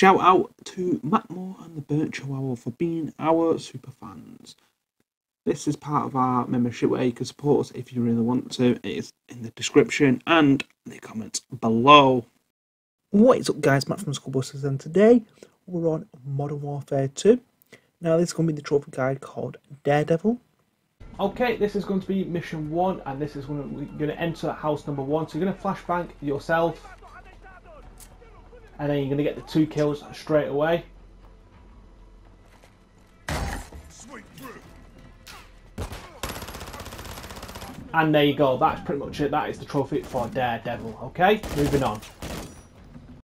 Shout out to Matt Moore and the Burnt Chihuahua for being our super fans. This is part of our membership where you can support us if you really want to. It is in the description and the comments below. What is up, guys? Matt from Skullbusters, and today we're on Modern Warfare 2. Now this is going to be the trophy guide called Daredevil. Okay, this is going to be mission 1, and this is when we're going to enter house number 1. So you're going to flashbang yourself, and then you're going to get the 2 kills straight away. And there you go, that's pretty much it. That is the trophy for Daredevil. Okay, moving on.